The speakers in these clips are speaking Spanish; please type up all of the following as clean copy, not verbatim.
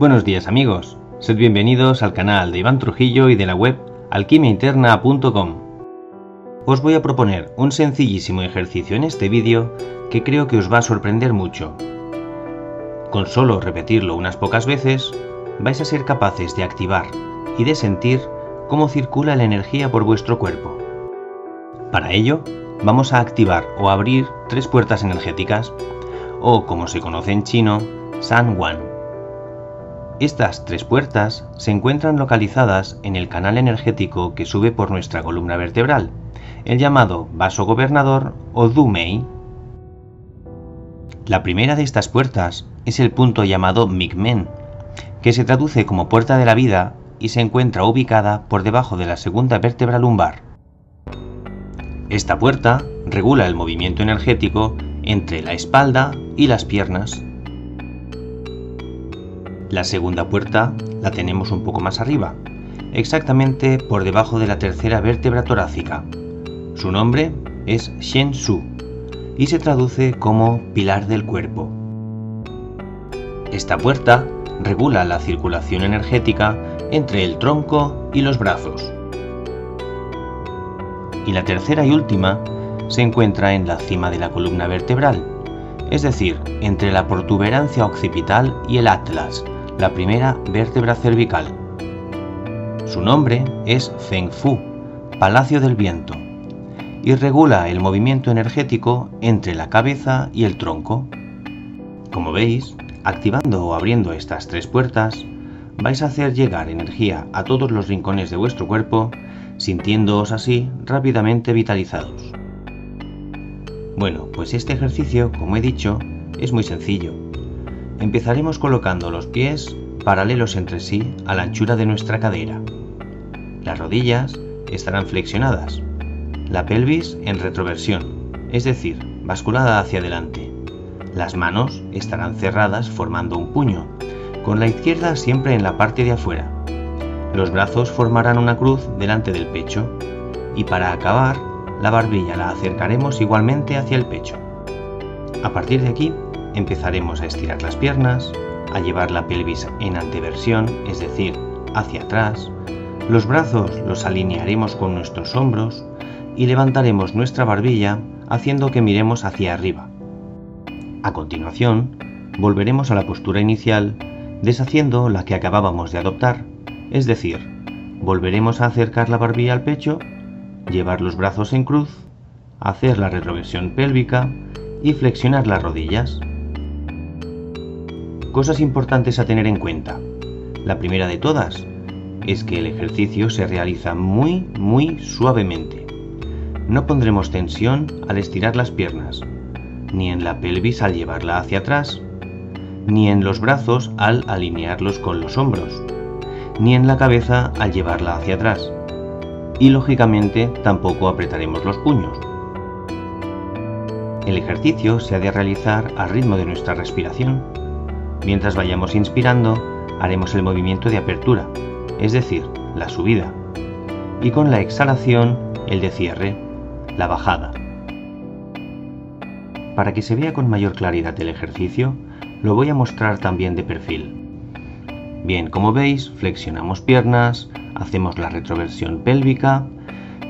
Buenos días amigos, sed bienvenidos al canal de Iván Trujillo y de la web alquimiainterna.com. Os voy a proponer un sencillísimo ejercicio en este vídeo que creo que os va a sorprender mucho. Con solo repetirlo unas pocas veces, vais a ser capaces de activar y de sentir cómo circula la energía por vuestro cuerpo. Para ello, vamos a activar o abrir tres puertas energéticas, o como se conoce en chino, San Guan. Estas tres puertas se encuentran localizadas en el canal energético que sube por nuestra columna vertebral, el llamado Vaso Gobernador o Dumei. La primera de estas puertas es el punto llamado Mingmen, que se traduce como puerta de la vida y se encuentra ubicada por debajo de la segunda vértebra lumbar. Esta puerta regula el movimiento energético entre la espalda y las piernas. La segunda puerta la tenemos un poco más arriba, exactamente por debajo de la tercera vértebra torácica. Su nombre es Shen Su y se traduce como pilar del cuerpo. Esta puerta regula la circulación energética entre el tronco y los brazos. Y la tercera y última se encuentra en la cima de la columna vertebral, es decir, entre la protuberancia occipital y el atlas, la primera vértebra cervical. Su nombre es Feng Fu, Palacio del Viento, y regula el movimiento energético entre la cabeza y el tronco. Como veis, activando o abriendo estas tres puertas, vais a hacer llegar energía a todos los rincones de vuestro cuerpo, sintiéndoos así rápidamente vitalizados. Bueno, pues este ejercicio, como he dicho, es muy sencillo. Empezaremos colocando los pies paralelos entre sí a la anchura de nuestra cadera. Las rodillas estarán flexionadas, la pelvis en retroversión, es decir, basculada hacia adelante. Las manos estarán cerradas formando un puño, con la izquierda siempre en la parte de afuera. Los brazos formarán una cruz delante del pecho y para acabar, la barbilla la acercaremos igualmente hacia el pecho. A partir de aquí, empezaremos a estirar las piernas, a llevar la pelvis en anteversión, es decir, hacia atrás. Los brazos los alinearemos con nuestros hombros y levantaremos nuestra barbilla haciendo que miremos hacia arriba. A continuación, volveremos a la postura inicial, deshaciendo la que acabábamos de adoptar, es decir, volveremos a acercar la barbilla al pecho, llevar los brazos en cruz, hacer la retroversión pélvica y flexionar las rodillas. Cosas importantes a tener en cuenta. La primera de todas es que el ejercicio se realiza muy suavemente. No pondremos tensión al estirar las piernas, ni en la pelvis al llevarla hacia atrás, ni en los brazos al alinearlos con los hombros, ni en la cabeza al llevarla hacia atrás. Y lógicamente tampoco apretaremos los puños. El ejercicio se ha de realizar al ritmo de nuestra respiración. Mientras vayamos inspirando, haremos el movimiento de apertura, es decir, la subida, y con la exhalación, el de cierre, la bajada. Para que se vea con mayor claridad el ejercicio, lo voy a mostrar también de perfil. Bien, como veis, flexionamos piernas, hacemos la retroversión pélvica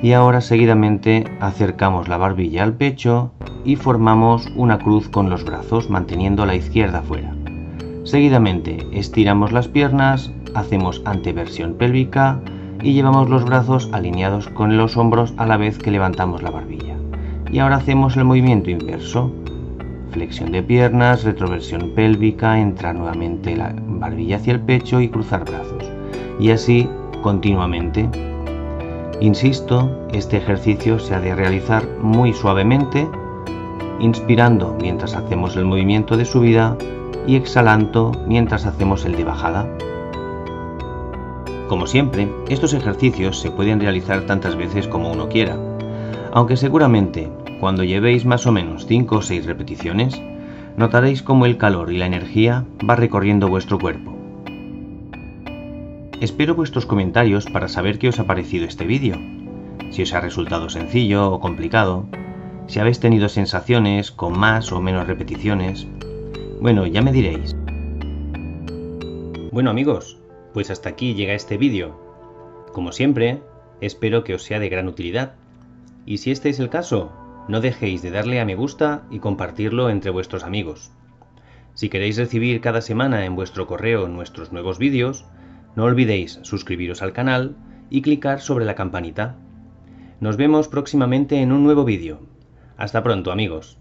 y ahora seguidamente acercamos la barbilla al pecho y formamos una cruz con los brazos manteniendo la izquierda fuera. Seguidamente estiramos las piernas, hacemos anteversión pélvica y llevamos los brazos alineados con los hombros a la vez que levantamos la barbilla. Y ahora hacemos el movimiento inverso. Flexión de piernas, retroversión pélvica, entrar nuevamente la barbilla hacia el pecho y cruzar brazos. Y así continuamente. Insisto, este ejercicio se ha de realizar muy suavemente, inspirando mientras hacemos el movimiento de subida y exhalando mientras hacemos el de bajada. Como siempre, estos ejercicios se pueden realizar tantas veces como uno quiera, aunque seguramente cuando llevéis más o menos 5 o 6 repeticiones, notaréis cómo el calor y la energía va recorriendo vuestro cuerpo. Espero vuestros comentarios para saber qué os ha parecido este vídeo, si os ha resultado sencillo o complicado, si habéis tenido sensaciones con más o menos repeticiones. Bueno, ya me diréis. Bueno amigos, pues hasta aquí llega este vídeo. Como siempre, espero que os sea de gran utilidad. Y si este es el caso, no dejéis de darle a me gusta y compartirlo entre vuestros amigos. Si queréis recibir cada semana en vuestro correo nuestros nuevos vídeos, no olvidéis suscribiros al canal y clicar sobre la campanita. Nos vemos próximamente en un nuevo vídeo. Hasta pronto amigos.